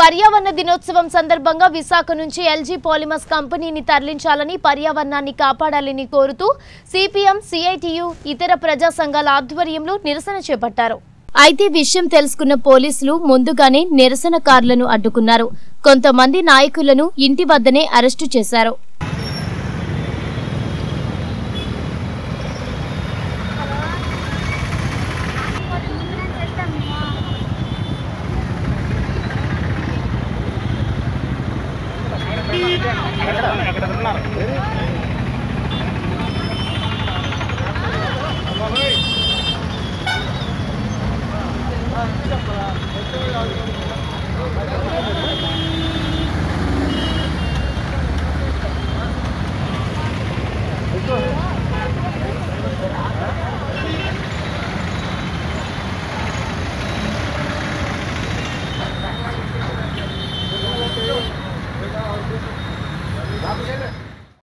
పర్యావరణ దినోత్సవం సందర్భంగా విశాఖ నుంచి LG పాలిమర్స్ కంపెనీని తరలించాలని పర్యావరణాన్ని కాపాడాలని కోరుతూ సిపిఎం సిఐటియు ఇతర ప్రజా సంఘాల ఆధ్వర్యంలో నిరసన చేపట్టారు. అయితే విషయం తెలుసుకున్న పోలీసులు ముందుగానే నిరసనకారులను అడ్డుకున్నారు. కొంతమంది నాయకులను ఇంటి వద్దనే అరెస్టు చేశారు. I don't know.